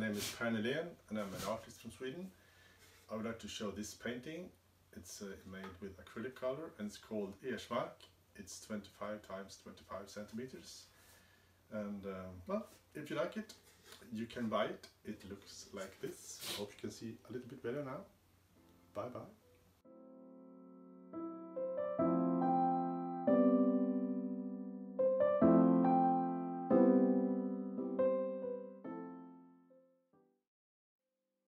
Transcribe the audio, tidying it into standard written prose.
My name is Per Nylén and I'm an artist from Sweden. I would like to show this painting. It's made with acrylic color and it's called Ersmark. It's 25 × 25 centimeters. And well, if you like it, you can buy it. It looks like this. Hope you can see a little bit better now. Bye bye.